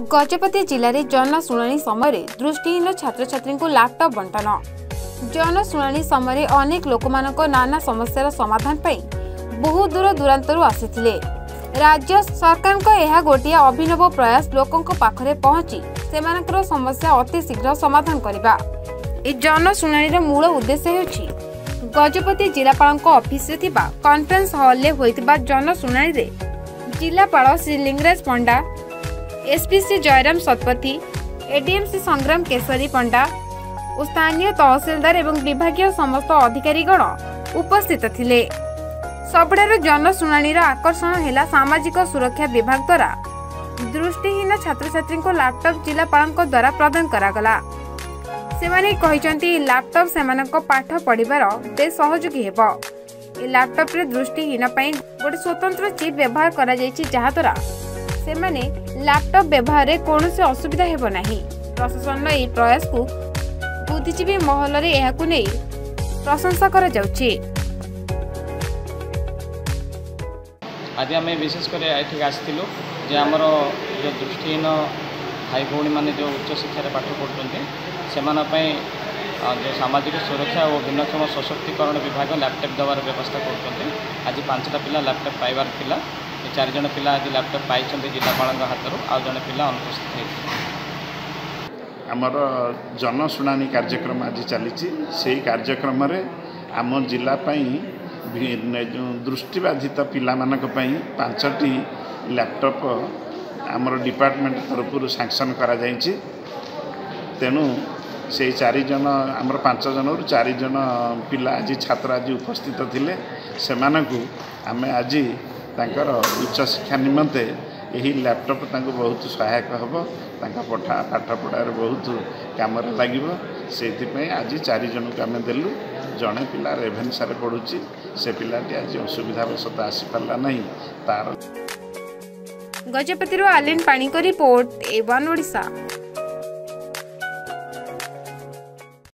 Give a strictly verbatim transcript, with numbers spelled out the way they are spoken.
गजपति जिले में जनशुणाणी समय दृष्टिहीन छात्र छात्री को लैपटॉप बंटन। जनशुणाणी समय अनेक लोक नाना समस्या समाधान बहुत दूर दूरांतर आसीथिले। राज्य सरकार को यह गोटे अभिनव प्रयास लोकों पाखरे पहुंची सेमानकर समस्या अति शीघ्र समाधान करबा। ए जनशुणाणी मूल उद्देश्य होछि गजपति जिलापाल ऑफिस रे थिबा कॉन्फ्रेंस हॉल ले होइतिबा जनशुणाणी रे जिलापाल श्री लिंगराज पंडा, एसपीसी जयराम शतपथी, एडीएमसी संग्राम केशरी पंडा और स्थानीय तहसीलदार एवं विभागीय समस्त अधिकारीगण उपस्थित थिले। सबुठार जनशुणाणीर आकर्षण है सामाजिक सुरक्षा विभाग द्वारा दृष्टिहीन छात्र छात्री को लैपटॉप जिलापाल द्वारा प्रदान करागला। सेमाने कहते लैपटॉप सेमान पाठ पढ़िबार बेस सहयोगी हेबो। ए लैपटॉप रे दृष्टिहीन पाई गोटे स्वतंत्र चिप व्यवहार करा जायछि जहा द्वारा सेमाने लैपटॉप व्यवहार में कौन से असुविधा हेबो नाही। प्रशासन ए प्रयास को बुद्धिजीवी महल रे एहा को नै प्रशंसा करा जाउछि। आज आम विशेषकर एठिक आसलु जे आमर जो दृष्टिहीन भाई भौणी मैंने जो उच्च शिक्षा पाठ पढ़ुं से जो सामाजिक सुरक्षा और भिन्नक्षम सशक्तिकरण विभाग लैपटॉप देवार व्यवस्था करते। आज पांचटा पिला लैपटॉप पाइबार पिला चारजण पिला आज लैपटॉप पाई जिलापाल हाथों आउ जड़े पिला अनुपस्थित होती। आमर जनशुणाणी कार्यक्रम आज चली से कार्यक्रम आम जिलापाई दृष्टिबाधित पिलामानक पाई पांचटी लैपटॉप आमर डिपार्टमेंट तरफ सैंक्शन करा जाइछि। तेणु से चार जन आमर पांच जन रु चार जन पिला आज छात्र आज उपस्थित थिले। सेमानकु आमे आज तांकर उच्च शिक्षा निमंते यही लैपटॉप तांको बहुत सहायक होबो। तांका पठा पाठ पढ़ार बहुत काम लागिबो। सेथिपई आज चार जन को आमे देलु। जड़े पिला रेभेन्सा पढ़ुची से पिलाटी आज असुविधा वशत आसी पारला नहीं तार। गजपति आलिन पाणी को रिपोर्ट ए वन ओडिशा।